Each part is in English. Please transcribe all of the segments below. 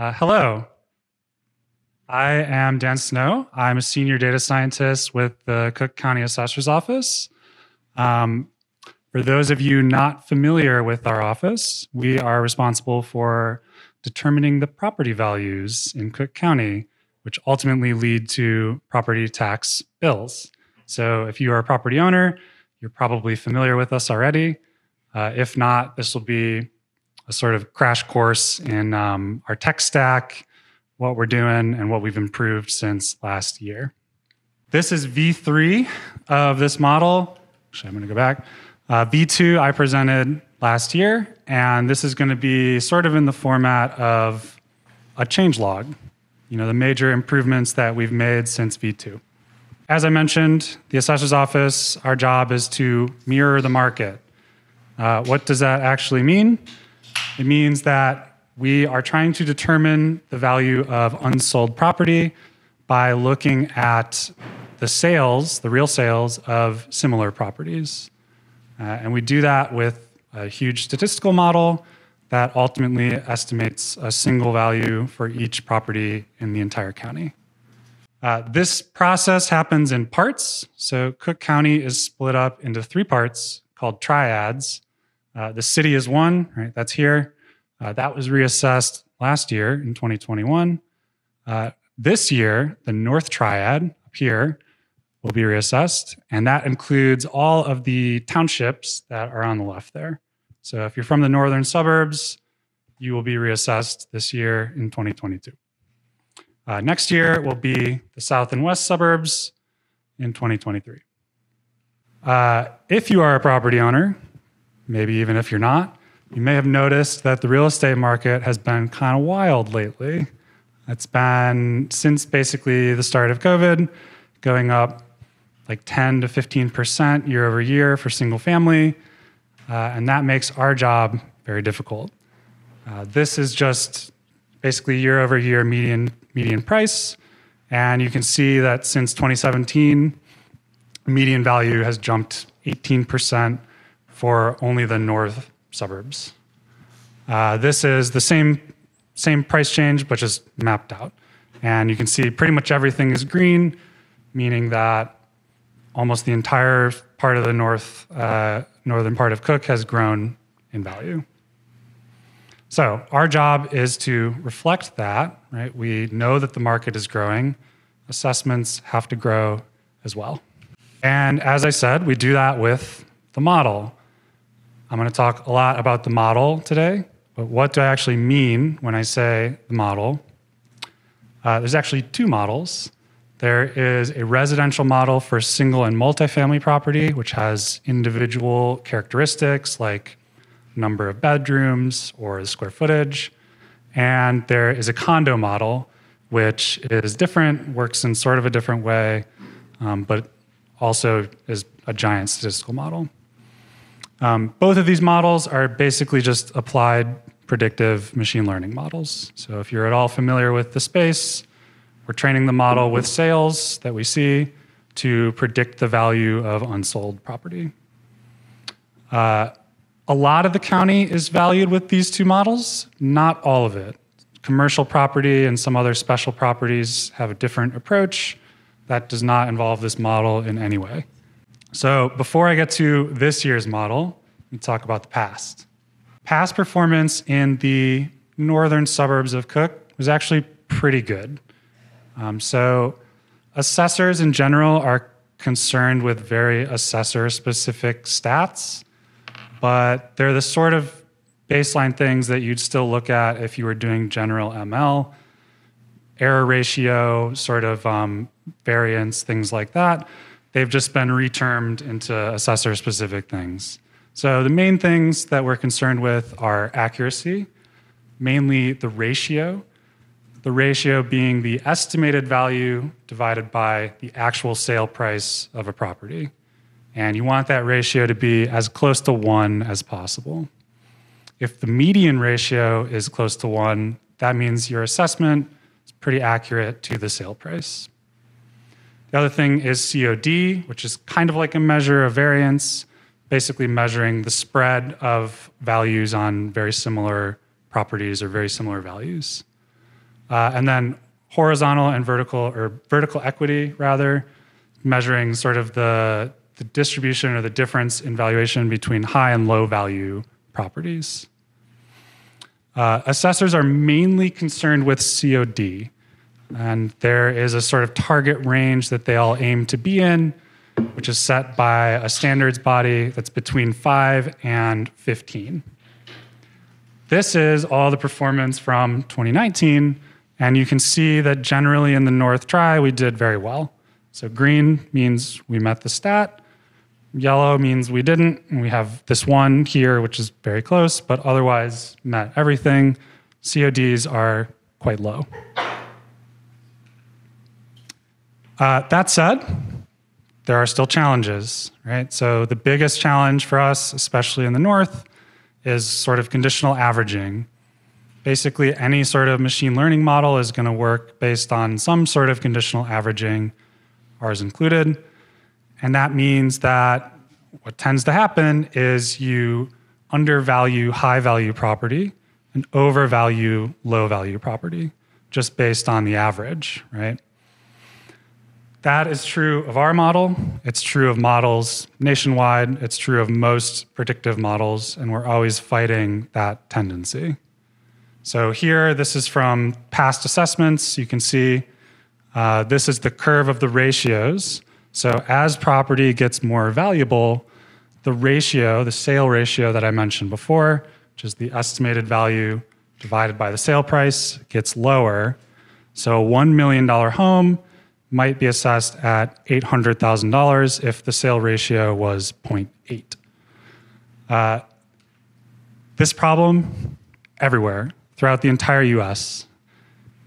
Hello. I am Dan Snow. I'm a senior data scientist with the Cook County Assessor's Office. For those of you not familiar with our office, we are responsible for determining the property values in Cook County, which ultimately lead to property tax bills. So if you are a property owner, you're probably familiar with us already. If not, this will be a sort of crash course in our tech stack, what we're doing, and what we've improved since last year. This is V3 of this model. Actually, I'm going to go back. V2 I presented last year, and this is going to be sort of in the format of a change log, you know, the major improvements that we've made since V2. As I mentioned, the Assessor's Office, our job is to mirror the market. What does that actually mean? It means that we are trying to determine the value of unsold property by looking at the sales, the real sales of similar properties. And we do that with a huge statistical model that ultimately estimates a single value for each property in the entire county. This process happens in parts. So Cook County is split up into three parts called triads. The city is one, right? That's here. That was reassessed last year in 2021. This year, the North Triad up here will be reassessed, and that includes all of the townships that are on the left there. So if you're from the northern suburbs, you will be reassessed this year in 2022. Next year will be the south and west suburbs in 2023. If you are a property owner, maybe even if you're not, you may have noticed that the real estate market has been kind of wild lately. It's been since basically the start of COVID, going up like 10 to 15% year over year for single family. And that makes our job very difficult. This is just basically year over year median price. And you can see that since 2017, median value has jumped 18% for only the north suburbs. This is the same price change, but just mapped out. And you can see pretty much everything is green, meaning that almost the entire part of the northern part of Cook has grown in value. So our job is to reflect that, right? We know that the market is growing. Assessments have to grow as well. And as I said, we do that with the model. I'm going to talk a lot about the model today, but what do I actually mean when I say the model? There's actually two models. There is a residential model for single and multifamily property, which has individual characteristics like number of bedrooms or square footage. And there is a condo model, which is different, works in sort of a different way, but also is a giant statistical model. Both of these models are basically just applied predictive machine learning models. So if you're at all familiar with the space, we're training the model with sales that we see to predict the value of unsold property. A lot of the county is valued with these two models, not all of it. Commercial property and some other special properties have a different approach that does not involve this model in any way. So before I get to this year's model, let me talk about the past. Past performance in the northern suburbs of Cook was actually pretty good. So assessors in general are concerned with very assessor-specific stats, but they're the sort of baseline things that you'd still look at if you were doing general ML, error ratio, sort of variance, things like that. They've just been retermed into assessor-specific things. So the main things that we're concerned with are accuracy, mainly the ratio being the estimated value divided by the actual sale price of a property. And you want that ratio to be as close to 1 as possible. If the median ratio is close to 1, that means your assessment is pretty accurate to the sale price. The other thing is COD, which is kind of like a measure of variance, basically measuring the spread of values on very similar properties or very similar values. And then horizontal and vertical, or vertical equity rather, measuring sort of the distribution or the difference in valuation between high and low value properties. Assessors are mainly concerned with COD, and there is a sort of target range that they all aim to be in, which is set by a standards body that's between 5 and 15. This is all the performance from 2019, and you can see that generally in the North Tri, we did very well. So green means we met the stat, yellow means we didn't, and we have this one here, which is very close, but otherwise met everything. CODs are quite low. That said, there are still challenges, right? So the biggest challenge for us, especially in the North, is sort of conditional averaging. Basically, any sort of machine learning model is going to work based on some sort of conditional averaging, ours included. And that means that what tends to happen is you undervalue high-value property and overvalue low-value property just based on the average, right? That is true of our model, it's true of models nationwide, it's true of most predictive models, and we're always fighting that tendency. So here, this is from past assessments. You can see this is the curve of the ratios. So as property gets more valuable, the ratio, the sale ratio that I mentioned before, which is the estimated value divided by the sale price, gets lower. So a $1 million home might be assessed at $800,000 if the sale ratio was 0.8. This problem, everywhere, throughout the entire US.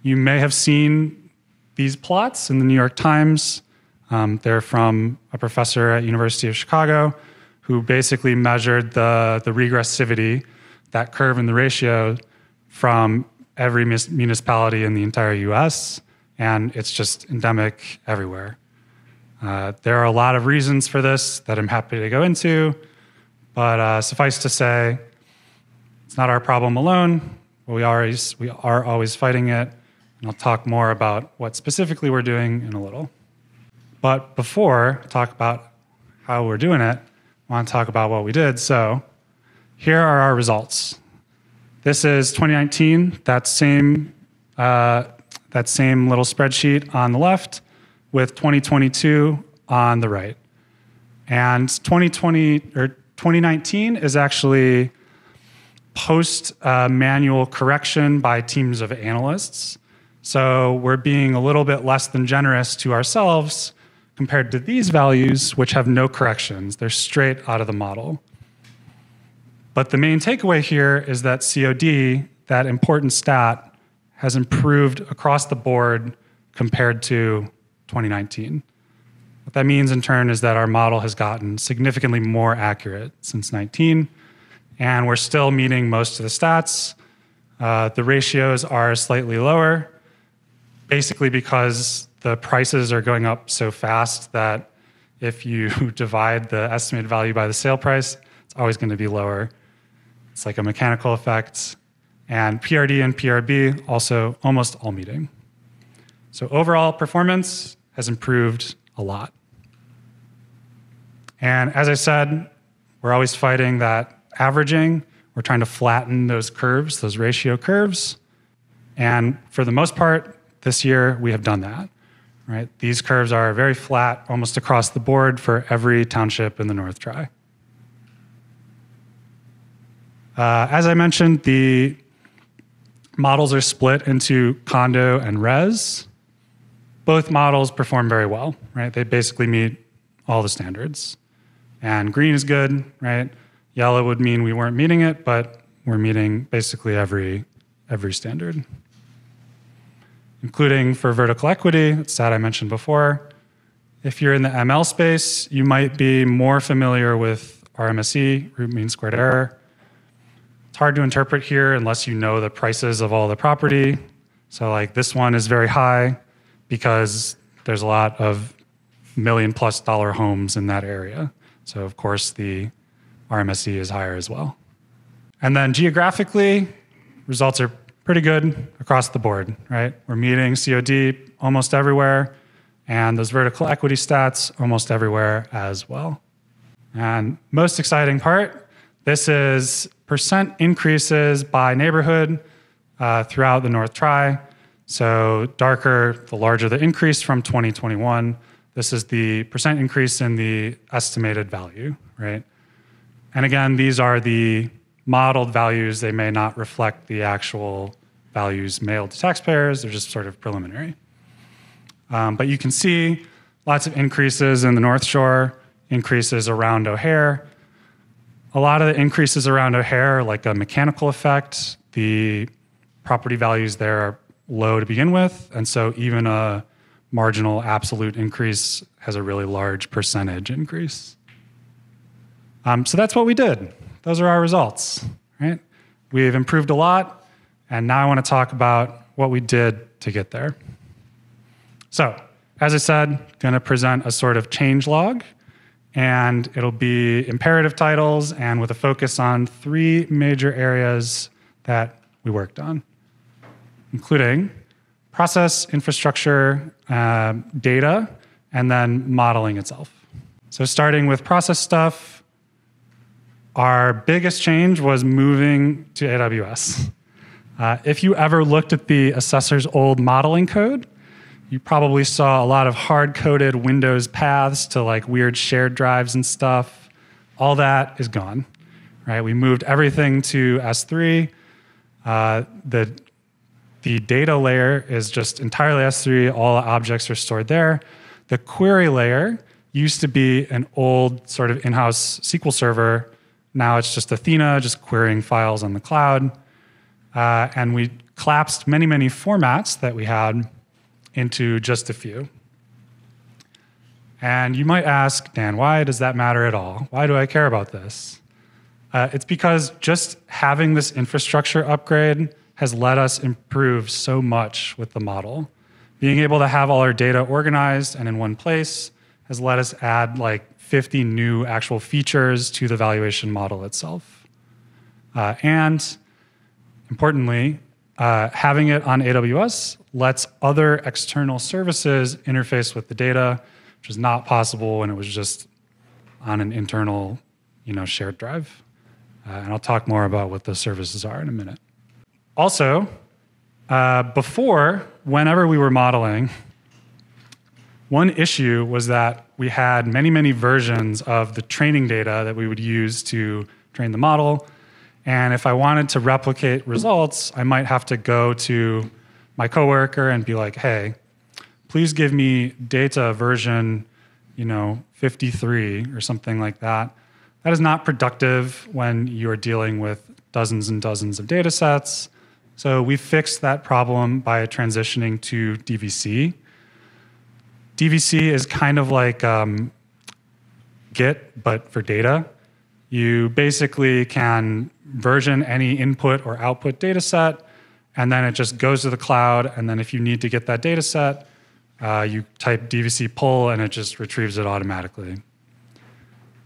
You may have seen these plots in the New York Times. They're from a professor at University of Chicago who basically measured the regressivity, that curve in the ratio, from every municipality in the entire US. And it's just endemic everywhere. There are a lot of reasons for this that I'm happy to go into, but suffice to say, it's not our problem alone. We are always fighting it, and I'll talk more about what specifically we're doing in a little. But before I talk about how we're doing it, I want to talk about what we did. So here are our results. This is 2019, that same little spreadsheet on the left with 2022 on the right. And 2019 is actually post-manual correction by teams of analysts. So we're being a little bit less than generous to ourselves compared to these values, which have no corrections. They're straight out of the model. But the main takeaway here is that COD, that important stat, has improved across the board compared to 2019. What that means in turn is that our model has gotten significantly more accurate since 19, and we're still meeting most of the stats. The ratios are slightly lower, basically because the prices are going up so fast that if you divide the estimated value by the sale price, it's always going to be lower. It's like a mechanical effect. And PRD and PRB also almost all meeting. So overall performance has improved a lot. And as I said, we're always fighting that averaging. We're trying to flatten those curves, those ratio curves. And for the most part, this year we have done that, right? These curves are very flat almost across the board for every township in the North Tri. As I mentioned, the models are split into condo and res. Both models perform very well, right? They basically meet all the standards. And green is good, right? Yellow would mean we weren't meeting it, but we're meeting basically every standard, including for vertical equity, that's that I mentioned before. If you're in the ML space, you might be more familiar with RMSE, root mean squared error. It's hard to interpret here unless you know the prices of all the property. So like this one is very high because there's a lot of $1 million+ homes in that area. So of course the RMSE is higher as well. And then geographically, results are pretty good across the board, right? We're meeting COD almost everywhere, and those vertical equity stats almost everywhere as well. And most exciting part, this is percent increases by neighborhood throughout the North Tri. So darker, the larger the increase from 2021. This is the percent increase in the estimated value, right? And again, these are the modeled values. They may not reflect the actual values mailed to taxpayers. They're just sort of preliminary. But you can see lots of increases in the North Shore, increases around O'Hare. A lot of the increases around O'Hare are like a mechanical effect. The property values there are low to begin with, and so even a marginal absolute increase has a really large percentage increase. So that's what we did. Those are our results, right? We've improved a lot, and now I want to talk about what we did to get there. So, as I said, going to present a sort of change log, and it'll be imperative titles and with a focus on three major areas that we worked on, including process, infrastructure, data, and then modeling itself. So starting with process stuff, our biggest change was moving to AWS. If you ever looked at the assessor's old modeling code, you probably saw a lot of hard-coded Windows paths to like weird shared drives and stuff. All that is gone, right? We moved everything to S3. The data layer is just entirely S3. All objects are stored there. The query layer used to be an old sort of in-house SQL server. Now it's just Athena, just querying files on the cloud. And we collapsed many, many formats that we had into just a few. And you might ask, Dan, why does that matter at all? Why do I care about this? It's because just having this infrastructure upgrade has let us improve so much with the model. Being able to have all our data organized and in one place has let us add like 50 new actual features to the valuation model itself. And importantly, having it on AWS lets other external services interface with the data, which is not possible when it was just on an internal, shared drive. And I'll talk more about what those services are in a minute. Also, before, whenever we were modeling, one issue was that we had many, many versions of the training data that we would use to train the model. And if I wanted to replicate results, I might have to go to my coworker and be like, hey, please give me data version, 53 or something like that. That is not productive when you're dealing with dozens and dozens of data sets. So we fixed that problem by transitioning to DVC. DVC is kind of like Git, but for data. You basically can version any input or output data set, and then it just goes to the cloud. And then if you need to get that data set, you type DVC pull, and it just retrieves it automatically.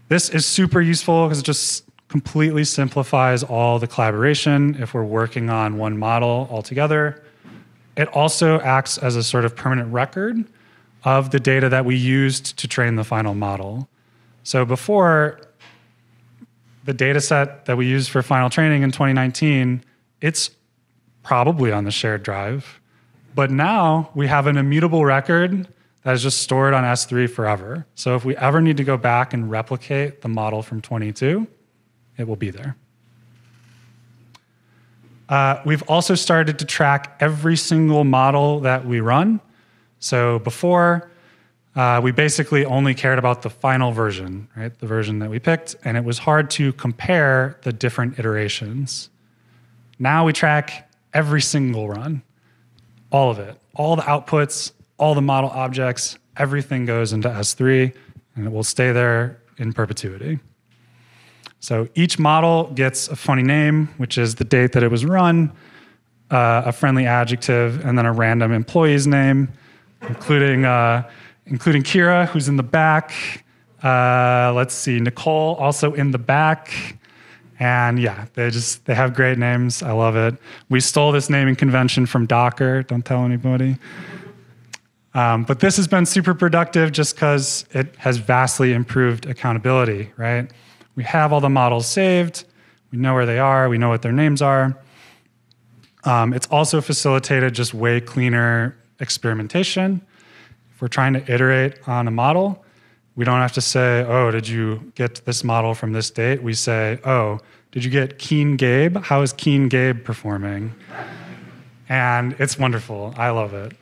This is super useful because it just completely simplifies all the collaboration if we're working on one model altogether. It also acts as a sort of permanent record of the data that we used to train the final model. So before, the data set that we used for final training in 2019, it's probably on the shared drive. But now we have an immutable record that is just stored on S3 forever. So if we ever need to go back and replicate the model from 22, it will be there. We've also started to track every single model that we run. So before, we basically only cared about the final version, right? The version that we picked, and it was hard to compare the different iterations. Now we track every single run, all of it, all the outputs, all the model objects, everything goes into S3, and it will stay there in perpetuity. So each model gets a funny name, which is the date that it was run, a friendly adjective, and then a random employee's name, including Kira, who's in the back. Let's see, Nicole, also in the back. And yeah, they have great names. I love it. We stole this naming convention from Docker. Don't tell anybody. But this has been super productive just because it has vastly improved accountability, right? We have all the models saved. We know where they are. We know what their names are. It's also facilitated just way cleaner experimentation. If we're trying to iterate on a model, we don't have to say, oh, did you get this model from this date? We say, oh, did you get Keen Gabe? How is Keen Gabe performing? And it's wonderful. I love it.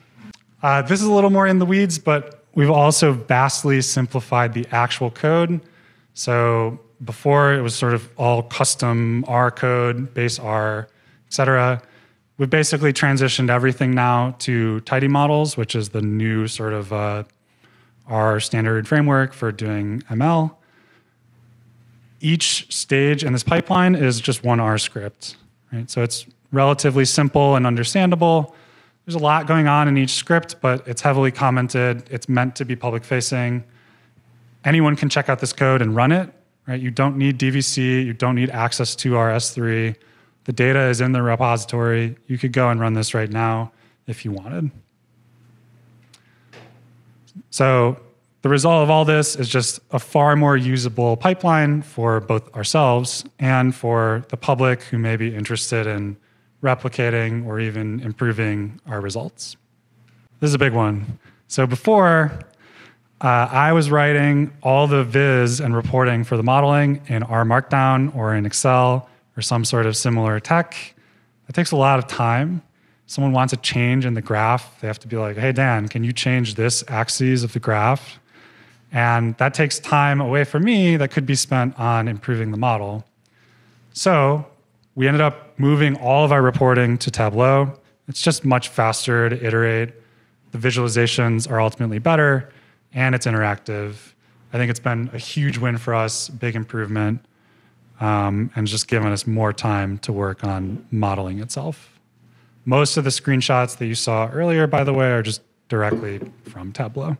This is a little more in the weeds, but we've also vastly simplified the actual code. So before it was sort of all custom R code, base R, et cetera. We've basically transitioned everything now to tidy models, which is the new sort of our standard framework for doing ML. Each stage in this pipeline is just one R script, right? So it's relatively simple and understandable. There's a lot going on in each script, but it's heavily commented. It's meant to be public-facing. Anyone can check out this code and run it, right? You don't need DVC. You don't need access to our S3. The data is in the repository. You could go and run this right now if you wanted. So the result of all this is just a far more usable pipeline for both ourselves and for the public who may be interested in replicating or even improving our results. This is a big one. So before, I was writing all the viz and reporting for the modeling in R Markdown or in Excel or some sort of similar tech. That takes a lot of time. Someone wants a change in the graph, they have to be like, hey, Dan, can you change this axis of the graph? And that takes time away from me that could be spent on improving the model. So we ended up moving all of our reporting to Tableau. It's just much faster to iterate. The visualizations are ultimately better, and it's interactive. I think it's been a huge win for us, big improvement, and just given us more time to work on modeling itself. Most of the screenshots that you saw earlier, by the way, are just directly from Tableau. All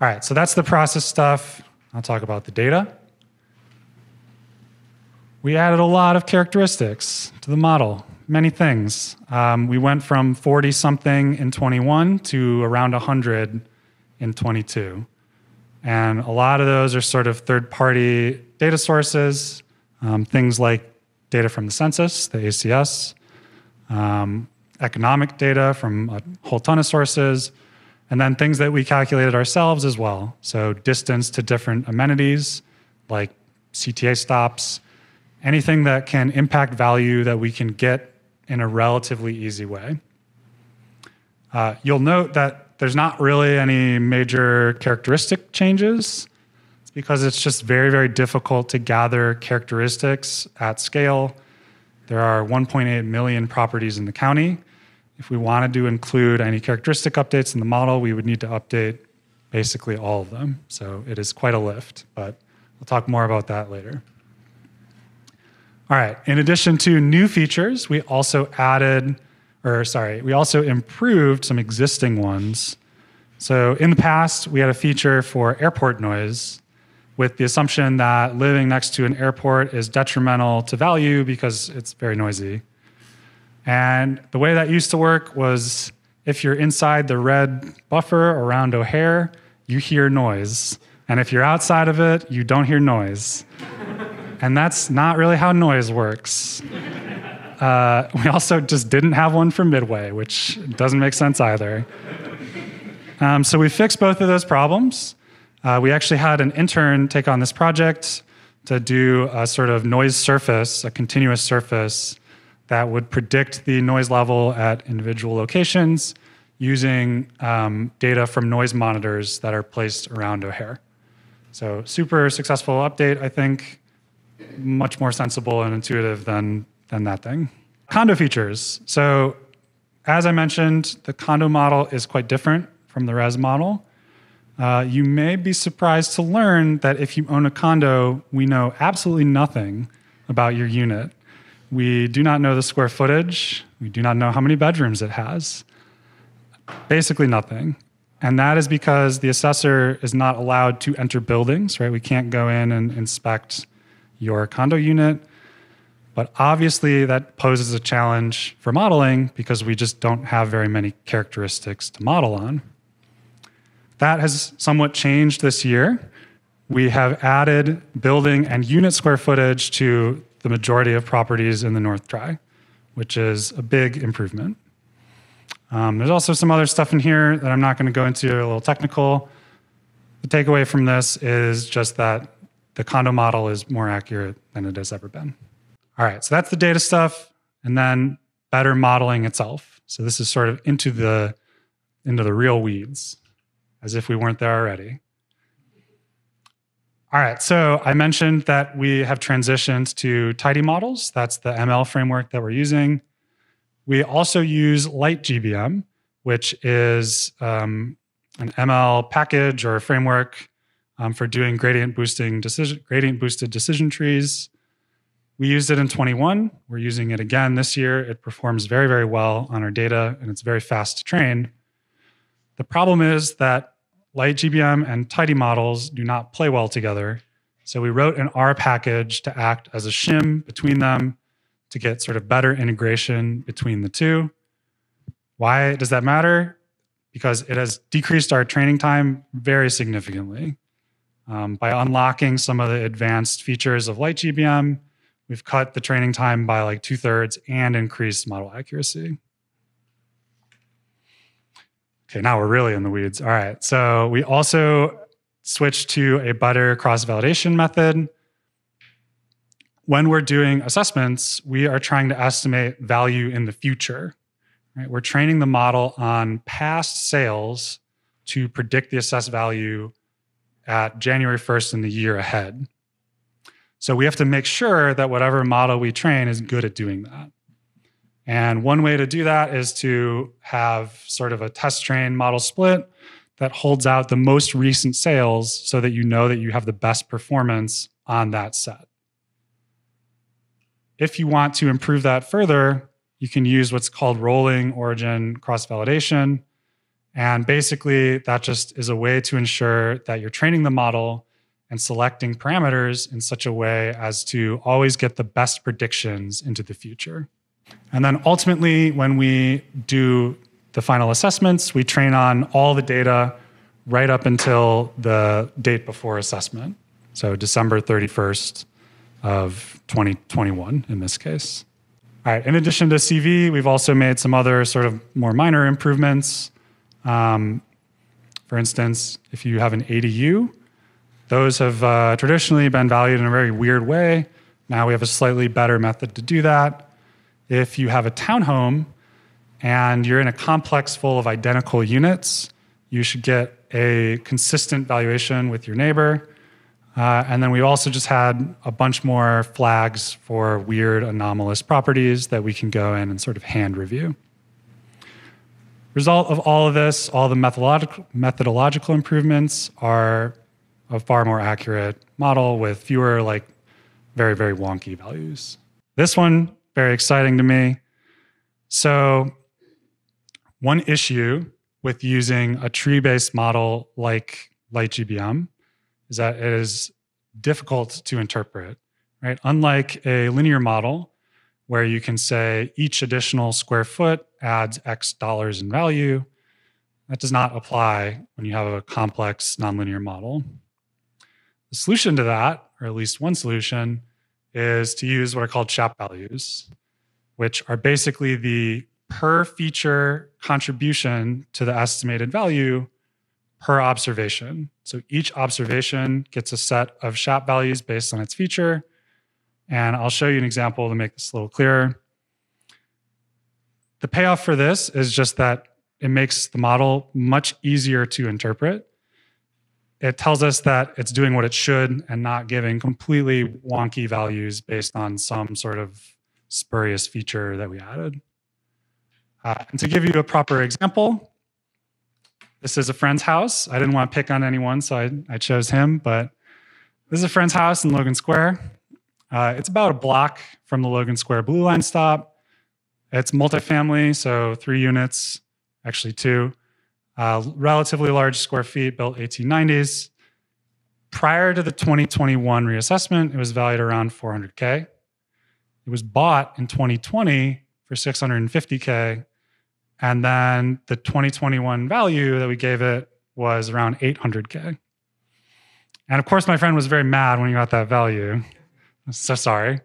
right, so that's the process stuff. I'll talk about the data. We added a lot of characteristics to the model, many things. We went from 40-something in 21 to around 100 in 22. And a lot of those are sort of third-party data sources, things like data from the census, the ACS, economic data from a whole ton of sources, and then things that we calculated ourselves as well. So distance to different amenities, like CTA stops, anything that can impact value that we can get in a relatively easy way. You'll note that there's not really any major characteristic changes. Because it's just very, very difficult to gather characteristics at scale. There are 1.8 million properties in the county. If we wanted to include any characteristic updates in the model, we would need to update basically all of them. So it is quite a lift, but we'll talk more about that later. All right, in addition to new features, we also improved some existing ones. So in the past, we had a feature for airport noise, with the assumption that living next to an airport is detrimental to value because it's very noisy. And the way that used to work was if you're inside the red buffer around O'Hare, you hear noise. And if you're outside of it, you don't hear noise. And that's not really how noise works. We also just didn't have one for Midway, which doesn't make sense either. So we fixed both of those problems. We actually had an intern take on this project to do a sort of noise surface, a continuous surface that would predict the noise level at individual locations using data from noise monitors that are placed around O'Hare. So super successful update, I think. Much more sensible and intuitive than that thing. Condo features. So as I mentioned, the condo model is quite different from the res model. You may be surprised to learn that if you own a condo, we know absolutely nothing about your unit. We do not know the square footage. We do not know how many bedrooms it has. Basically nothing. And that is because the assessor is not allowed to enter buildings, right? We can't go in and inspect your condo unit. But obviously that poses a challenge for modeling because we just don't have very many characteristics to model on. That has somewhat changed this year. We have added building and unit square footage to the majority of properties in the North Dry, which is a big improvement. There's also some other stuff in here that I'm not going to go into, a little technical. The takeaway from this is just that the condo model is more accurate than it has ever been. All right, so that's the data stuff, and then better modeling itself. So this is sort of into the real weeds, as if we weren't there already. All right, so I mentioned that we have transitioned to tidy models. That's the ML framework that we're using. We also use LightGBM, which is an ML package or framework for doing gradient boosted decision trees. We used it in 21. We're using it again this year. It performs very, very well on our data, and it's very fast to train. The problem is that LightGBM and tidy models do not play well together. So we wrote an R package to act as a shim between them to get sort of better integration between the two. Why does that matter? Because it has decreased our training time very significantly. By unlocking some of the advanced features of LightGBM, we've cut the training time by like 2/3 and increased model accuracy. Okay, now we're really in the weeds. All right, so we also switched to a better cross-validation method. When we're doing assessments, we are trying to estimate value in the future. Right? We're training the model on past sales to predict the assessed value at January 1st in the year ahead. So we have to make sure that whatever model we train is good at doing that. And one way to do that is to have sort of a test train model split that holds out the most recent sales so that you know that you have the best performance on that set. If you want to improve that further, you can use what's called rolling origin cross-validation. And basically, that just is a way to ensure that you're training the model and selecting parameters in such a way as to always get the best predictions into the future. And then ultimately, when we do the final assessments, we train on all the data right up until the date before assessment. So December 31st of 2021 in this case. All right, in addition to CV, we've also made some other sort of more minor improvements. For instance, if you have an ADU, those have traditionally been valued in a very weird way. Now we have a slightly better method to do that. If you have a townhome and you're in a complex full of identical units, you should get a consistent valuation with your neighbor. And then we also just had a bunch more flags for weird anomalous properties that we can go in and sort of hand review. Result of all of this, all the methodological improvements are a far more accurate model with fewer like very, very wonky values. This one, very exciting to me. So one issue with using a tree-based model like LightGBM is that it is difficult to interpret, right? Unlike a linear model where you can say each additional square foot adds X dollars in value, that does not apply when you have a complex nonlinear model. The solution to that, or at least one solution, is to use what are called SHAP values, which are basically the per feature contribution to the estimated value per observation. So each observation gets a set of SHAP values based on its feature. And I'll show you an example to make this a little clearer. The payoff for this is just that it makes the model much easier to interpret. It tells us that it's doing what it should and not giving completely wonky values based on some sort of spurious feature that we added. And to give you a proper example, this is a friend's house. I didn't want to pick on anyone, so I chose him, but this is a friend's house in Logan Square. It's about a block from the Logan Square Blue Line stop. It's multifamily, so 3 units, actually 2. Relatively large square feet, built 1890s. Prior to the 2021 reassessment, it was valued around $400K. It was bought in 2020 for $650K. And then the 2021 value that we gave it was around $800K. And of course, my friend was very mad when he got that value. I'm so sorry.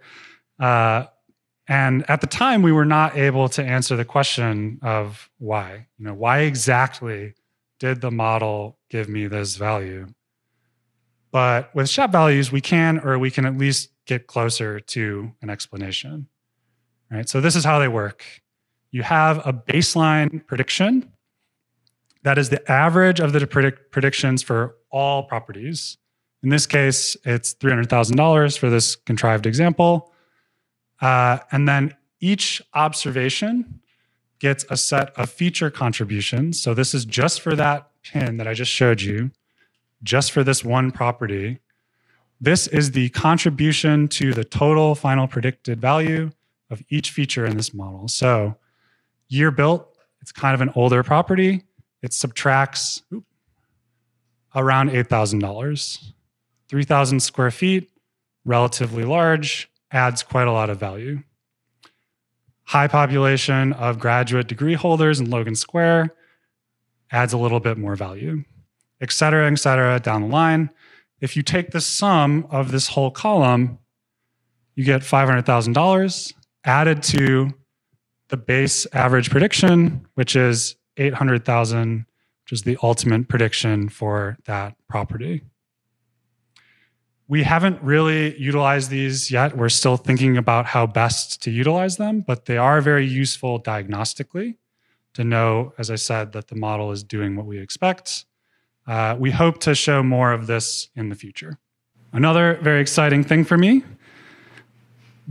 And at the time, we were not able to answer the question of why. You know, why exactly did the model give me this value? But with SHAP values, we can at least get closer to an explanation. Right? So this is how they work. You have a baseline prediction. That is the average of the predictions for all properties. In this case, it's $300,000 for this contrived example. And then each observation gets a set of feature contributions. So this is just for that pin that I just showed you, just for this one property. This is the contribution to the total final predicted value of each feature in this model. So year built, it's kind of an older property. It subtracts around $8,000. 3,000 square feet, relatively large, adds quite a lot of value. High population of graduate degree holders in Logan Square adds a little bit more value, et cetera, down the line. If you take the sum of this whole column, you get $500,000 added to the base average prediction, which is $800,000, which is the ultimate prediction for that property. We haven't really utilized these yet. We're still thinking about how best to utilize them, but they are very useful diagnostically to know, as I said, that the model is doing what we expect. We hope to show more of this in the future. Another very exciting thing for me,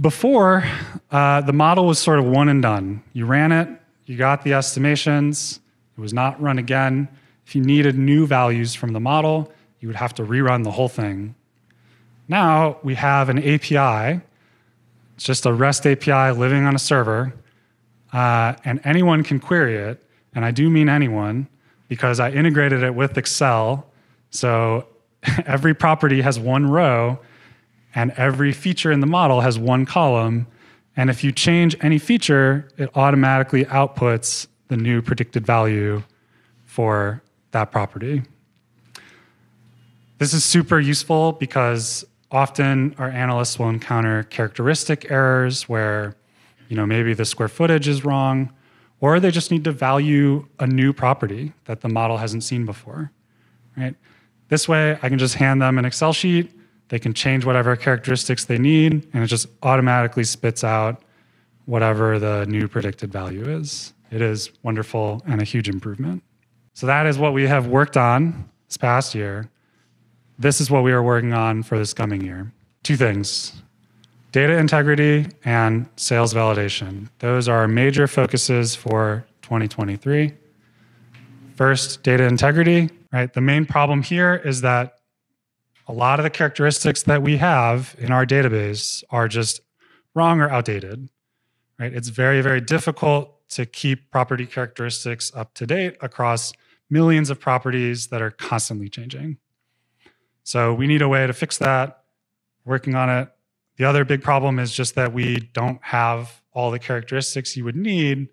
before, the model was sort of one and done. You ran it, you got the estimations, it was not run again. If you needed new values from the model, you would have to rerun the whole thing. Now we have an API, it's just a REST API living on a server, and anyone can query it, and I do mean anyone, because I integrated it with Excel, so every property has one row, and every feature in the model has one column, and if you change any feature, it automatically outputs the new predicted value for that property. This is super useful because often our analysts will encounter characteristic errors where, you know, maybe the square footage is wrong, or they just need to value a new property that the model hasn't seen before, right? This way, I can just hand them an Excel sheet, they can change whatever characteristics they need, and it just automatically spits out whatever the new predicted value is. It is wonderful and a huge improvement. So that is what we have worked on this past year. This is what we are working on for this coming year. Two things. Data integrity and sales validation. Those are major focuses for 2023. First, data integrity, right? The main problem here is that a lot of the characteristics that we have in our database are just wrong or outdated, right? It's very, very difficult to keep property characteristics up to date across millions of properties that are constantly changing. So we need a way to fix that, working on it. The other big problem is just that we don't have all the characteristics you would need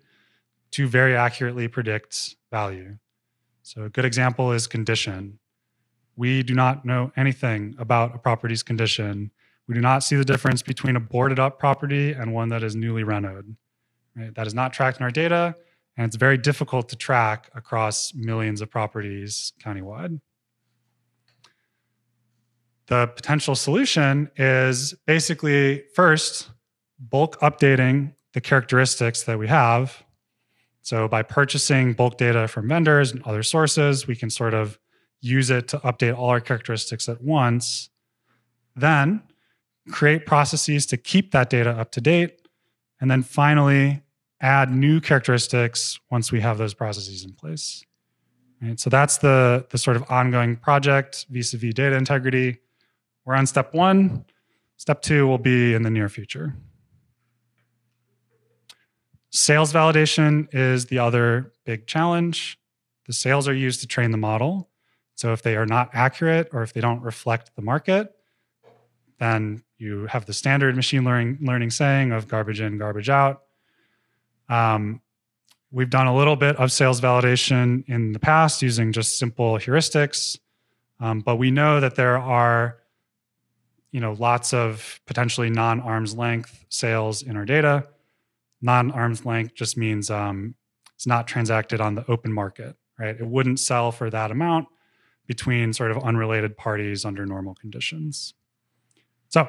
to very accurately predict value. So a good example is condition. We do not know anything about a property's condition. We do not see the difference between a boarded up property and one that is newly renoed. Right? That is not tracked in our data, and it's very difficult to track across millions of properties countywide. The potential solution is basically, first, bulk updating the characteristics that we have. So by purchasing bulk data from vendors and other sources, we can sort of use it to update all our characteristics at once. Then create processes to keep that data up to date. And then finally, add new characteristics once we have those processes in place. Right? So that's the sort of ongoing project vis-a-vis data integrity. We're on step one. Step two will be in the near future. Sales validation is the other big challenge. The sales are used to train the model. So if they are not accurate or if they don't reflect the market, then you have the standard machine learning saying of garbage in, garbage out. We've done a little bit of sales validation in the past using just simple heuristics, but we know that there are, lots of potentially non-arm's length sales in our data. Non-arm's length just means it's not transacted on the open market, right? It wouldn't sell for that amount between sort of unrelated parties under normal conditions. So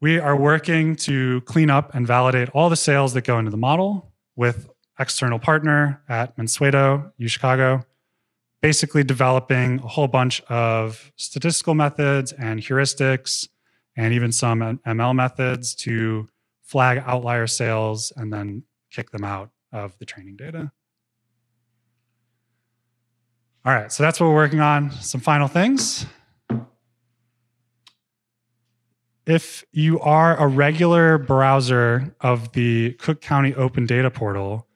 we are working to clean up and validate all the sales that go into the model with external partner at Mansueto, U Chicago, basically developing a whole bunch of statistical methods and heuristics and even some ML methods to flag outlier sales and then kick them out of the training data. All right, so that's what we're working on. Some final things. If you are a regular browser of the Cook County Open Data Portal,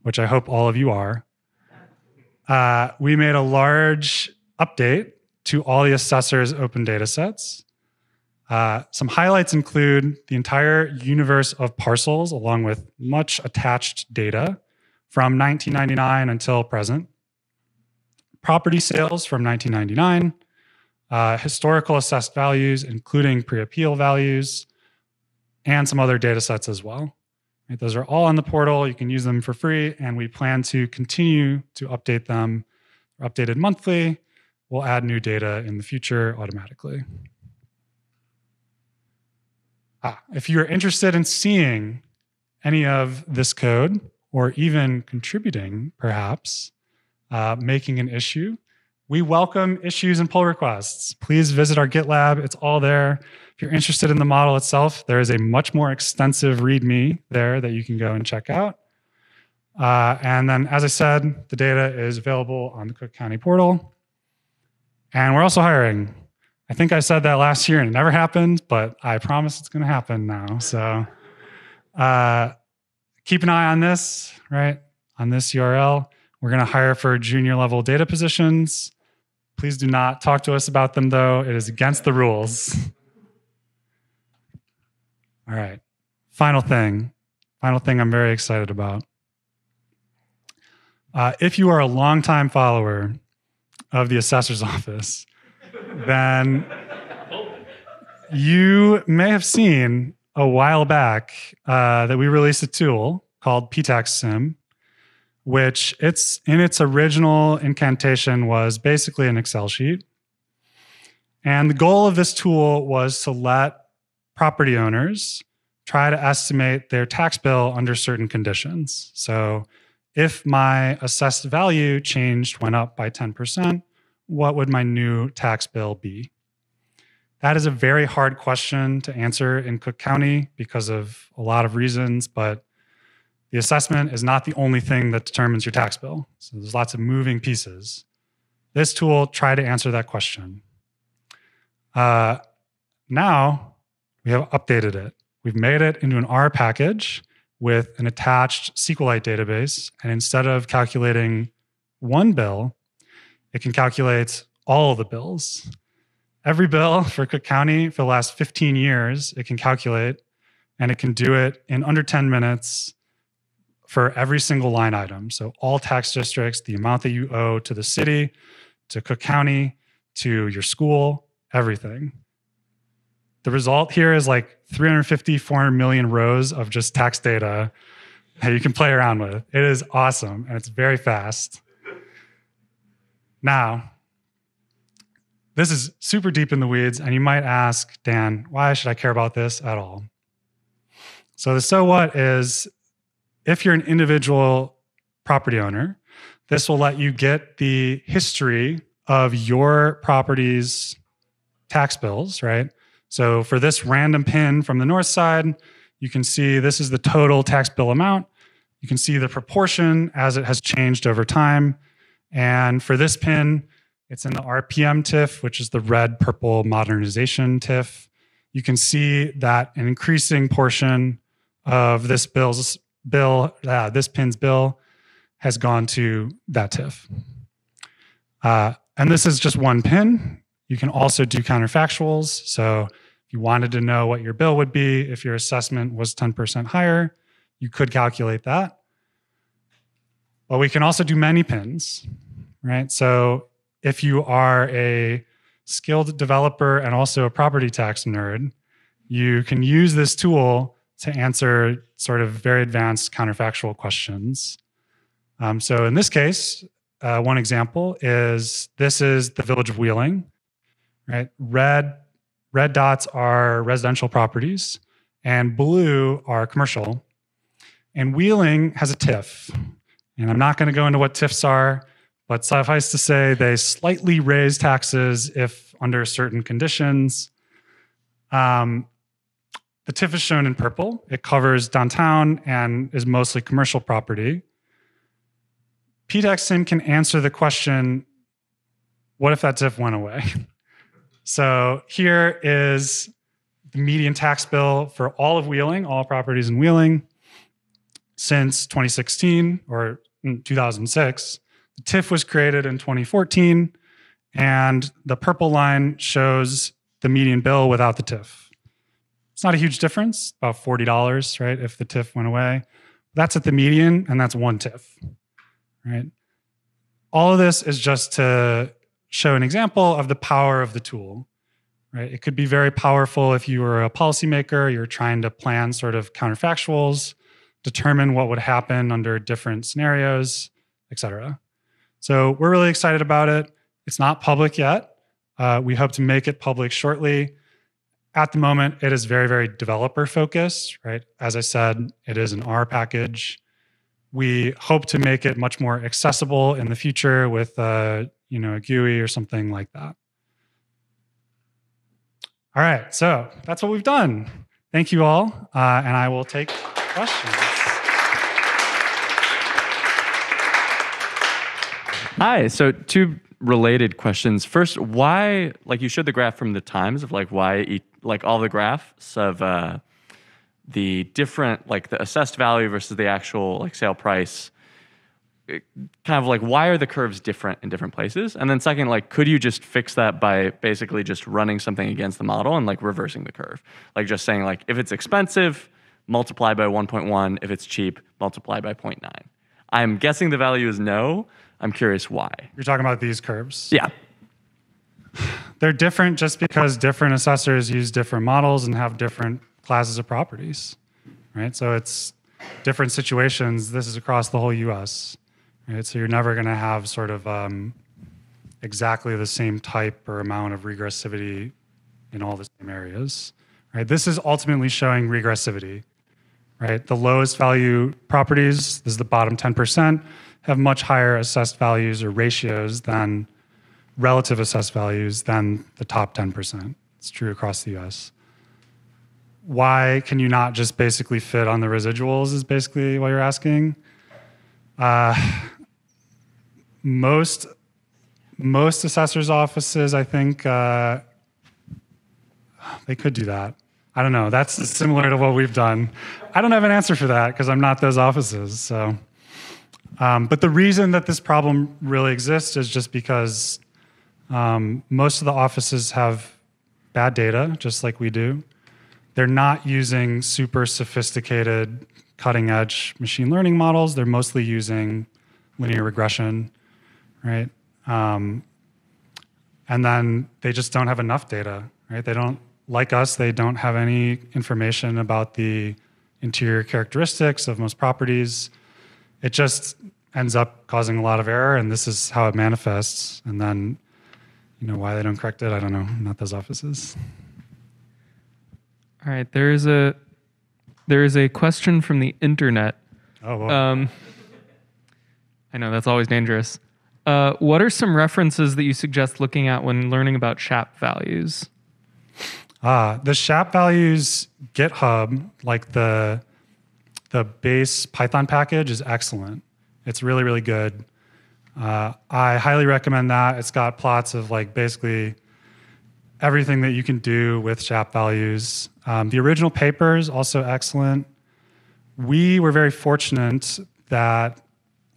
which I hope all of you are, we made a large update to all the assessor's open data sets. Some highlights include the entire universe of parcels, along with much attached data from 1999 until present, property sales from 1999, historical assessed values, including pre-appeal values, and some other data sets as well. Right, those are all on the portal. You can use them for free, and we plan to continue to update them. They're updated monthly. We'll add new data in the future automatically. If you're interested in seeing any of this code, or even contributing, perhaps, making an issue, we welcome issues and pull requests. Please visit our GitLab. It's all there. If you're interested in the model itself, there is a much more extensive README there that you can go and check out. And then, as I said, the data is available on the Cook County portal. And we're also hiring. I think I said that last year and it never happened, but I promise it's going to happen now. So keep an eye on this, right, on this URL. We're going to hire for junior level data positions. Please do not talk to us about them, though. It is against the rules. All right. Final thing. Final thing I'm very excited about. If you are a longtime follower of the Assessor's Office, then you may have seen a while back that we released a tool called PTaxSim, which in its original incantation was basically an Excel sheet. And the goal of this tool was to let property owners try to estimate their tax bill under certain conditions. So if my assessed value went up by 10%, what would my new tax bill be? That is a very hard question to answer in Cook County because of a lot of reasons, but the assessment is not the only thing that determines your tax bill. So there's lots of moving pieces. This tool tried to answer that question. Now we have updated it. We've made it into an R package with an attached SQLite database. And instead of calculating one bill, it can calculate all the bills. Every bill for Cook County for the last 15 years, it can calculate, and it can do it in under 10 minutes for every single line item. So all tax districts, the amount that you owe to the city, to Cook County, to your school, everything. The result here is like 350, 400 million rows of just tax data that you can play around with. It is awesome, and it's very fast. Now, this is super deep in the weeds, and you might ask, Dan, why should I care about this at all? So the so what is, if you're an individual property owner, this will let you get the history of your property's tax bills, right? So for this random pin from the north side, you can see this is the total tax bill amount. You can see the proportion as it has changed over time. And for this pin, it's in the RPM TIF, which is the red-purple modernization TIF. You can see that an increasing portion of this this pin's bill has gone to that TIF. And this is just one pin. You can also do counterfactuals. So if you wanted to know what your bill would be if your assessment was 10% higher, you could calculate that. But we can also do many pins, right? So if you are a skilled developer and also a property tax nerd, you can use this tool to answer sort of very advanced counterfactual questions. So in this case, one example is, this is the village of Wheeling, right? Red dots are residential properties and blue are commercial. And Wheeling has a TIF. And I'm not going to go into what TIFs are, but suffice to say they slightly raise taxes if under certain conditions. The TIF is shown in purple. It covers downtown and is mostly commercial property. PTaxSim can answer the question, what if that TIF went away? So here is the median tax bill for all of Wheeling, all properties in Wheeling, since 2016 or 2006. The TIF was created in 2014, and the purple line shows the median bill without the TIF. It's not a huge difference, about $40, right, if the TIF went away. That's at the median, and that's one TIF. Right? All of this is just to show an example of the power of the tool. Right? It could be very powerful if you were a policymaker, you're trying to plan sort of counterfactuals, determine what would happen under different scenarios, et cetera. So we're really excited about it. It's not public yet. We hope to make it public shortly. At the moment, it is very, very developer focused. Right? As I said, it is an R package. We hope to make it much more accessible in the future with a GUI or something like that. All right, so that's what we've done. Thank you all, and I will take questions. Hi, so two related questions. First, why, like you showed the graph from the Times of like why, like all the graphs of the different, like the assessed value versus the actual like sale price, kind of like why are the curves different in different places? And then second, like could you just fix that by basically just running something against the model and like reversing the curve? Like just saying like if it's expensive, multiply by 1.1. If it's cheap, multiply by 0.9. I'm guessing the value is no. I'm curious why. You're talking about these curves? Yeah. They're different just because different assessors use different models and have different classes of properties, right? So it's different situations. This is across the whole U.S., right? So you're never going to have sort of exactly the same type or amount of regressivity in all the same areas, right? This is ultimately showing regressivity, right? The lowest value properties, this is the bottom 10%, have much higher assessed values or ratios than relative assessed values than the top 10%. It's true across the U.S. Why can you not just basically fit on the residuals is basically what you're asking. Most assessor's offices, I think, they could do that. I don't know. That's similar to what we've done. I don't have an answer for that because I'm not those offices. So, but the reason that this problem really exists is just because most of the offices have bad data, just like we do. They're not using super sophisticated, cutting-edge machine learning models. They're mostly using linear regression, right? And then they just don't have enough data, right? They don't, like us, they don't have any information about the interior characteristics of most properties. It just ends up causing a lot of error, and this is how it manifests. And then, you know, why they don't correct it, I don't know, not those offices. All right, there is a question from the internet. Oh, wow. I know, that's always dangerous. What are some references that you suggest looking at when learning about SHAP values? The SHAP values GitHub, like the base Python package, is excellent. It's really, really good. I highly recommend that. It's got plots of like basically everything that you can do with SHAP values. The original paper is also excellent. We were very fortunate that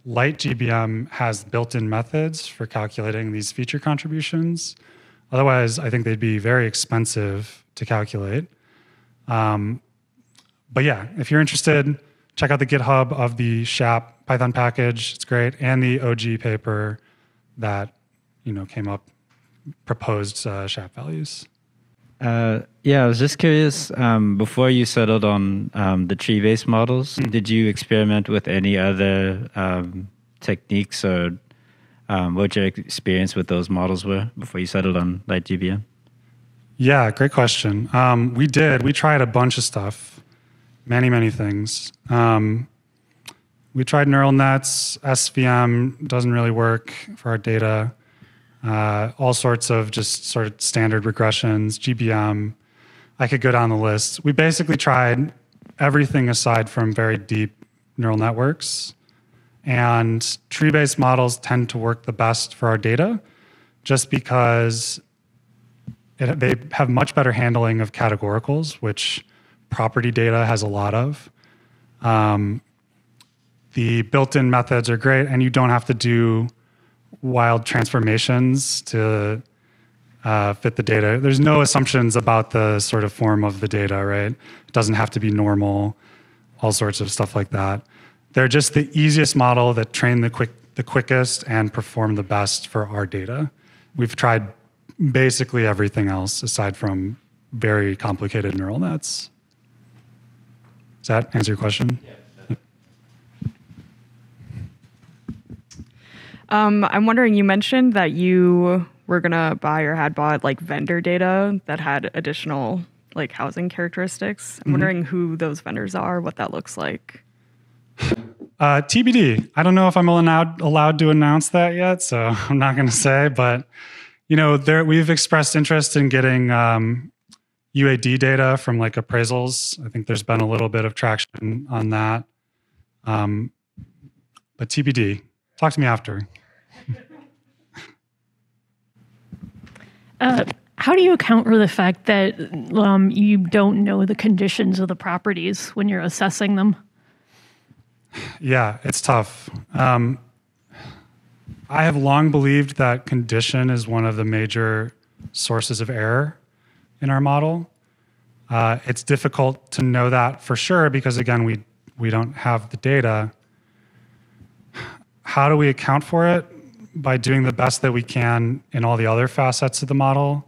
LightGBM has built-in methods for calculating these feature contributions. Otherwise, I think they'd be very expensive to calculate. But yeah, if you're interested, check out the GitHub of the SHAP Python package. It's great. And the OG paper that, you know, came up, proposed SHAP values. Yeah, I was just curious, before you settled on the tree-based models, did you experiment with any other techniques, or what your experience with those models were before you settled on LightGBM? Yeah, great question. We did. We tried a bunch of stuff, many things. We tried neural nets. SVM doesn't really work for our data. All sorts of just sort of standard regressions, GBM. I could go down the list. We basically tried everything aside from very deep neural networks. And tree-based models tend to work the best for our data just because they have much better handling of categoricals, which property data has a lot of. The built-in methods are great, and you don't have to do wild transformations to fit the data. There's no assumptions about the sort of form of the data, right? It doesn't have to be normal, all sorts of stuff like that. They're just the easiest model that train the quickest and perform the best for our data. We've tried basically everything else aside from very complicated neural nets. Does that answer your question? Yeah. I'm wondering, you mentioned that you were going to buy or had bought like vendor data that had additional like housing characteristics. I'm wondering who those vendors are, what that looks like. TBD. I don't know if I'm allowed to announce that yet, so I'm not going to say. But you know, we've expressed interest in getting UAD data from like appraisals. I think there's been a little bit of traction on that, but TBD. Talk to me after. How do you account for the fact that you don't know the conditions of the properties when you're assessing them? Yeah, it's tough. I have long believed that condition is one of the major sources of error in our model. It's difficult to know that for sure because, again, we don't have the data. How do we account for it? By doing the best that we can in all the other facets of the model,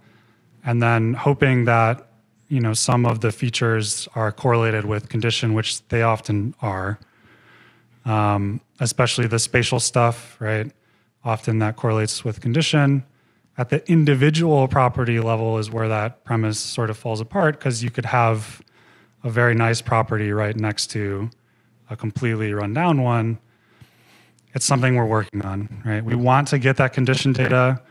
and then hoping that, you know, some of the features are correlated with condition, which they often are, especially the spatial stuff, right? Often that correlates with condition. At the individual property level is where that premise sort of falls apart, because you could have a very nice property right next to a completely rundown one. It's something we're working on, right? We want to get that condition data.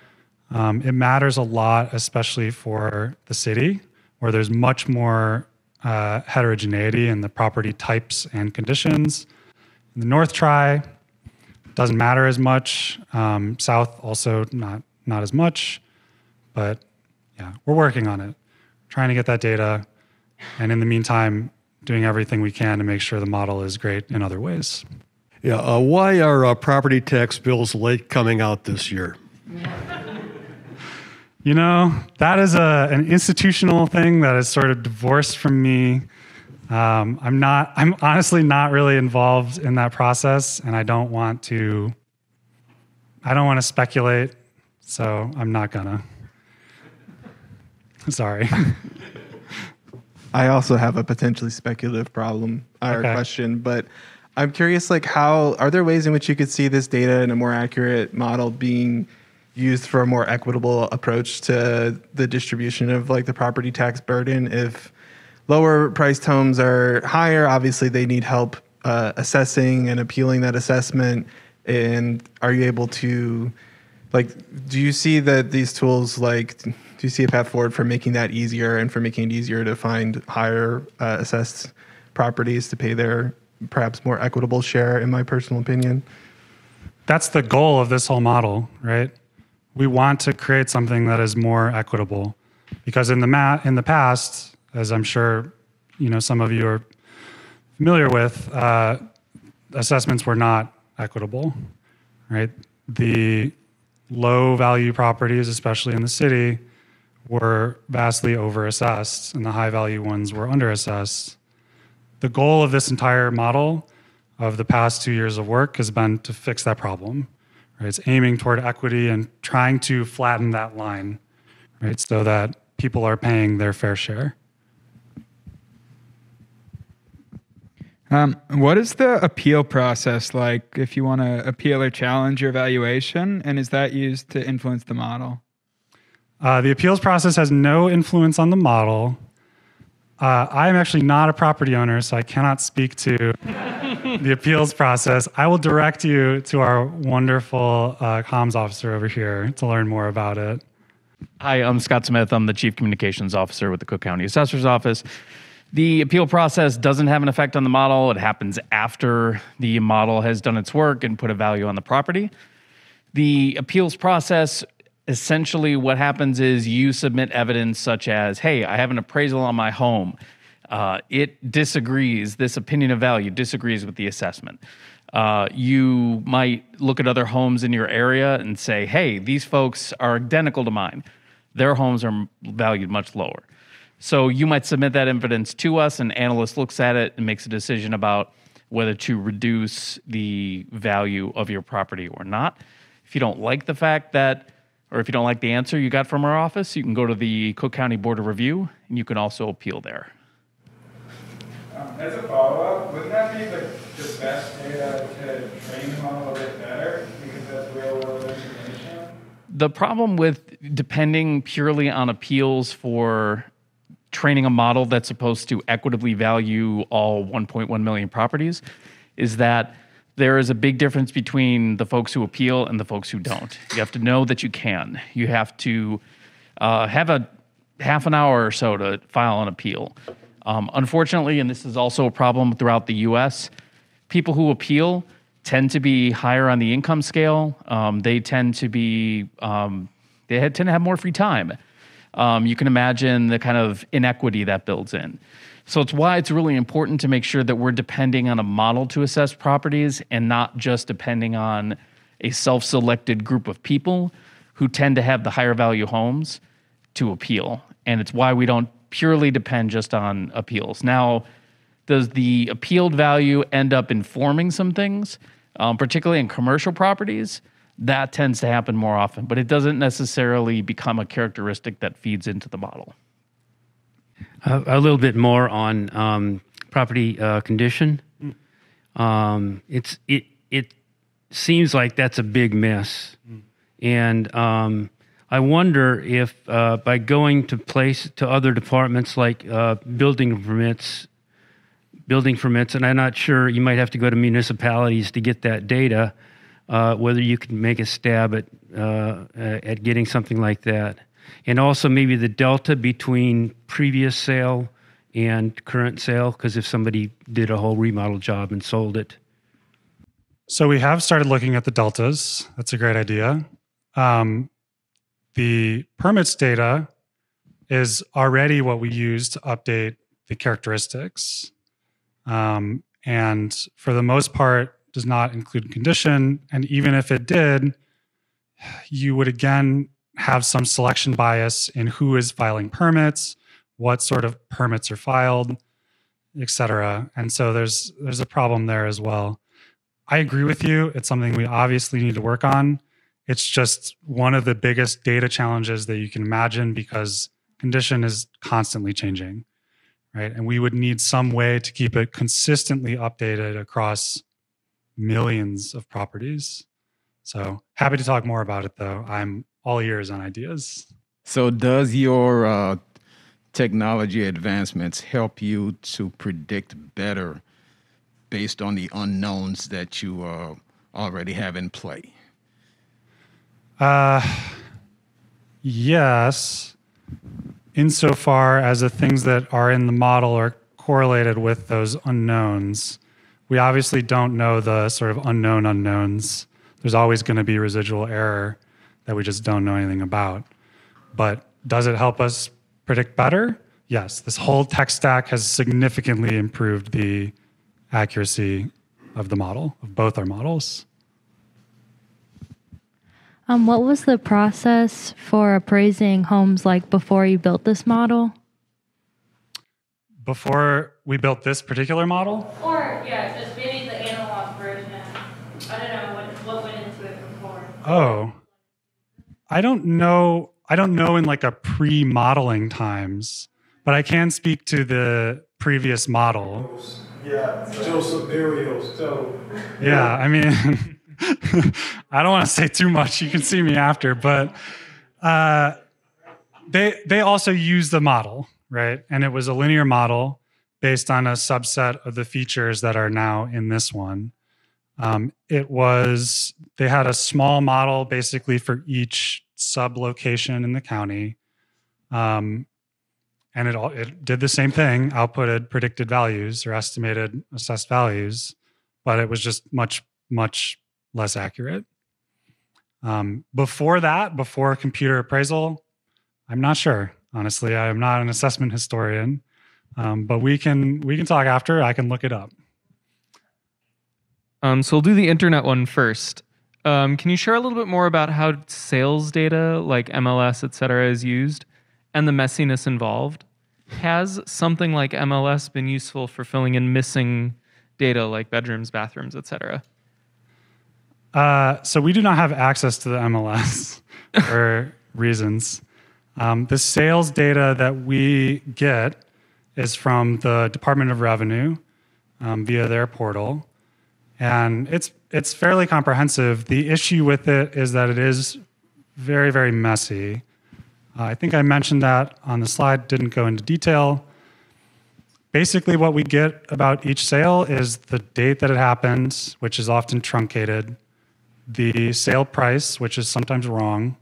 It matters a lot, especially for the city, where there's much more heterogeneity in the property types and conditions. In the North Tri, doesn't matter as much. South also not as much, but yeah, we're working on it, trying to get that data, and in the meantime, doing everything we can to make sure the model is great in other ways. Yeah, why are property tax bills late coming out this year? You know, that is an institutional thing that is sort of divorced from me. I'm honestly not really involved in that process, and I don't want to speculate, so I'm not gonna. Sorry. I also have a potentially speculative problem or question, but I'm curious, like, how are there ways in which you could see this data in a more accurate model being used for a more equitable approach to the distribution of like the property tax burden? If lower priced homes are higher, obviously they need help assessing and appealing that assessment. And are you able to, like, do you see that these tools, like, do you see a path forward for making that easier and for making it easier to find higher assessed properties to pay their perhaps more equitable share, in my personal opinion? That's the goal of this whole model, right? We want to create something that is more equitable, because in the past, as I'm sure you know, some of you are familiar with, assessments were not equitable, right? The low value properties, especially in the city, were vastly overassessed and the high value ones were underassessed. The goal of this entire model of the past 2 years of work has been to fix that problem, right? It's aiming toward equity and trying to flatten that line, right? So that people are paying their fair share. What is the appeal process like if you want to appeal or challenge your valuation, and is that used to influence the model? The appeals process has no influence on the model. I'm actually not a property owner, so I cannot speak to the appeals process. I will direct you to our wonderful comms officer over here to learn more about it. Hi, I'm Scott Smith. I'm the Chief Communications Officer with the Cook County Assessor's Office. The appeal process doesn't have an effect on the model. It happens after the model has done its work and put a value on the property. The appeals process, essentially what happens is you submit evidence such as, hey, I have an appraisal on my home. It disagrees, this opinion of value disagrees with the assessment. You might look at other homes in your area and say, hey, these folks are identical to mine. Their homes are valued much lower. So you might submit that evidence to us, an analyst looks at it and makes a decision about whether to reduce the value of your property or not. If you don't like the fact that, or if you don't like the answer you got from our office, you can go to the Cook County Board of Review and you can also appeal there. As a follow-up, wouldn't that be the best data to train the model a bit better because that's real-world information? The problem with depending purely on appeals for training a model that's supposed to equitably value all 1.1 million properties is that there is a big difference between the folks who appeal and the folks who don't. You have to know that you can. You have to have a half an hour or so to file an appeal. Unfortunately, and this is also a problem throughout the US, people who appeal tend to be higher on the income scale. They tend to be, they tend to have more free time. You can imagine the kind of inequity that builds in. So it's why it's really important to make sure that we're depending on a model to assess properties and not just depending on a self-selected group of people who tend to have the higher value homes to appeal. And it's why we don't purely depend just on appeals. Now, does the appealed value end up informing some things, particularly in commercial properties? That tends to happen more often, but it doesn't necessarily become a characteristic that feeds into the model. A little bit more on property condition. It seems like that's a big miss. And I wonder if by going to other departments like building permits, and I'm not sure, you might have to go to municipalities to get that data, whether you can make a stab at getting something like that. And also maybe the delta between previous sale and current sale, because if somebody did a whole remodel job and sold it. So we have started looking at the deltas. That's a great idea. The permits data is already what we use to update the characteristics. And for the most part, does not include condition. And even if it did, you would again have some selection bias in who is filing permits, what sort of permits are filed, et cetera. And so there's a problem there as well. I agree with you. It's something we obviously need to work on. It's just one of the biggest data challenges that you can imagine because condition is constantly changing, right? And we would need some way to keep it consistently updated across millions of properties. So happy to talk more about it though. I'm all ears on ideas. So does your technology advancements help you to predict better based on the unknowns that you already have in play? Yes, insofar as the things that are in the model are correlated with those unknowns. We obviously don't know the sort of unknown unknowns. There's always going to be residual error that we just don't know anything about. But does it help us predict better? Yes, this whole tech stack has significantly improved the accuracy of the model, of both our models. What was the process for appraising homes like before you built this model? Before we built this particular model? Or, yeah, just maybe the analog version. I don't know what went into it before. Oh, I don't know. I don't know in like a pre-modeling times, but I can speak to the previous model. Yeah, still some burials, still. Yeah, I mean, I don't want to say too much. You can see me after, but they also used the model, right? And it was a linear model based on a subset of the features that are now in this one. They had a small model basically for each sub-location in the county. And it did the same thing, outputted predicted values or estimated assessed values, but it was just much, much less accurate. Before that, before computer appraisal, I'm not sure. Honestly, I am not an assessment historian, but we can talk after. I can look it up. So we'll do the internet one first. Can you share a little bit more about how sales data like MLS, et cetera, is used and the messiness involved? Has something like MLS been useful for filling in missing data like bedrooms, bathrooms, et cetera? So we do not have access to the MLS for reasons. The sales data that we get is from the Department of Revenue via their portal, and it's fairly comprehensive. The issue with it is that it is very, very messy. I think I mentioned that on the slide, didn't go into detail. Basically, what we get about each sale is the date that it happens, which is often truncated, the sale price, which is sometimes wrong,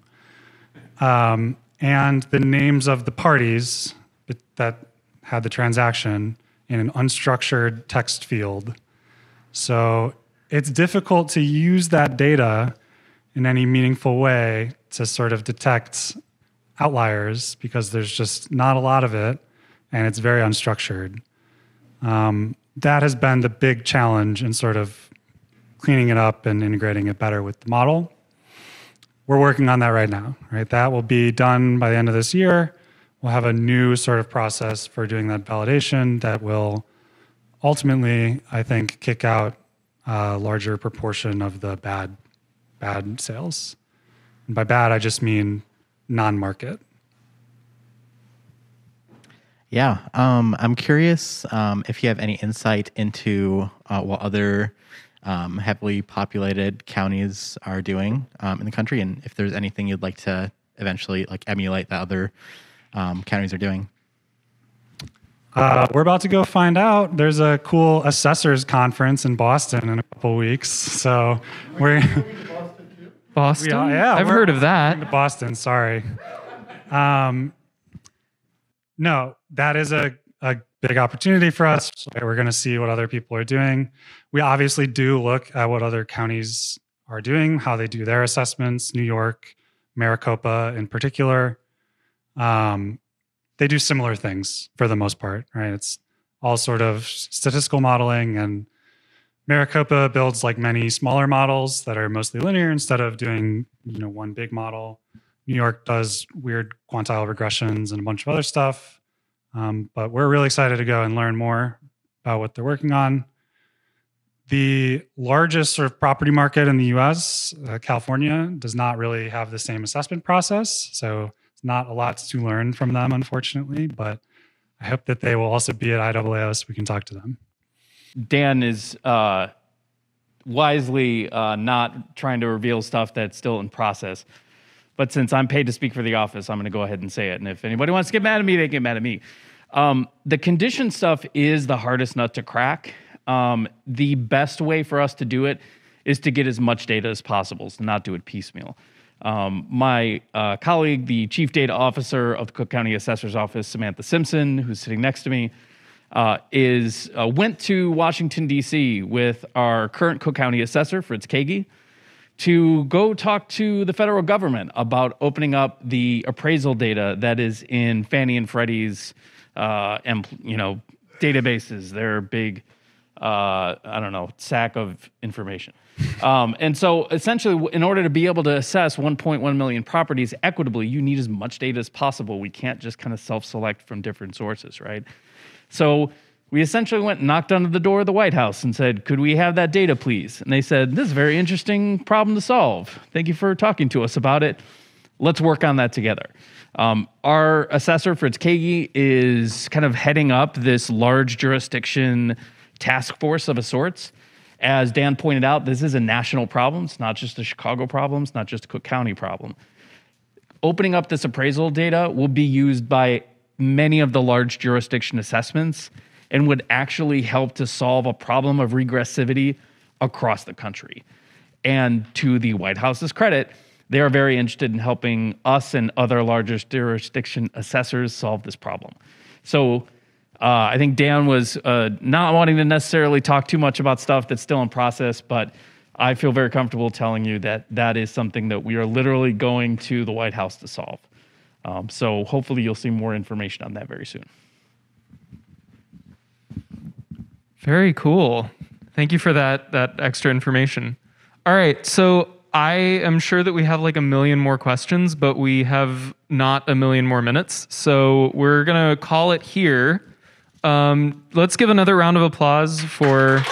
and the names of the parties that had the transaction in an unstructured text field. So it's difficult to use that data in any meaningful way to sort of detect outliers because there's just not a lot of it and it's very unstructured. That has been the big challenge in sort of cleaning it up and integrating it better with the model. We're working on that right now, right? That will be done by the end of this year. We'll have a new sort of process for doing that validation that will ultimately, I think, kick out a larger proportion of the bad sales. And by bad, I just mean non-market. Yeah, I'm curious if you have any insight into what other heavily populated counties are doing in the country, and if there's anything you'd like to eventually like emulate that other counties are doing. We're about to go find out. There's a cool assessors conference in Boston in a couple weeks, so we're Boston. Yeah, I've heard of that. Boston, sorry. No, that is a big opportunity for us. So we're going to see what other people are doing. We obviously do look at what other counties are doing, how they do their assessments, New York, Maricopa in particular. They do similar things for the most part, right? It's all sort of statistical modeling, and Maricopa builds like many smaller models that are mostly linear instead of doing, you know, one big model. New York does weird quantile regressions and a bunch of other stuff. But we're really excited to go and learn more about what they're working on. The largest sort of property market in the US, California, does not really have the same assessment process. So it's not a lot to learn from them, unfortunately. But I hope that they will also be at IAA so we can talk to them. Dan is wisely not trying to reveal stuff that's still in process. But since I'm paid to speak for the office, I'm going to go ahead and say it. And if anybody wants to get mad at me, they get mad at me. The condition stuff is the hardest nut to crack. The best way for us to do it is to get as much data as possible, so not do it piecemeal. My colleague, the chief data officer of the Cook County Assessor's Office, Samantha Simpson, who's sitting next to me, went to Washington, D.C. with our current Cook County Assessor, Fritz Kaegi, to go talk to the federal government about opening up the appraisal data that is in Fannie and Freddie's, databases, their big I don't know, sack of information. And so essentially, in order to be able to assess 1.1 million properties equitably, you need as much data as possible. We can't just kind of self-select from different sources, right? So we essentially went and knocked on the door of the White House and said, could we have that data, please? And they said, this is a very interesting problem to solve. Thank you for talking to us about it. Let's work on that together. Our assessor, Fritz Kaegi, is kind of heading up this large jurisdiction task force of a sorts. As Dan pointed out, this is a national problem. It's not just a Chicago problem. It's not just a Cook County problem. Opening up this appraisal data will be used by many of the large jurisdiction assessments and would actually help to solve a problem of regressivity across the country. And to the White House's credit, they are very interested in helping us and other larger jurisdiction assessors solve this problem. So I think Dan was not wanting to necessarily talk too much about stuff that's still in process, but I feel very comfortable telling you that that is something that we are literally going to the White House to solve. So hopefully you'll see more information on that very soon. Very cool. Thank you for that extra information. All right, so I am sure that we have like a million more questions, but we have not a million more minutes. So we're gonna call it here. Let's give another round of applause for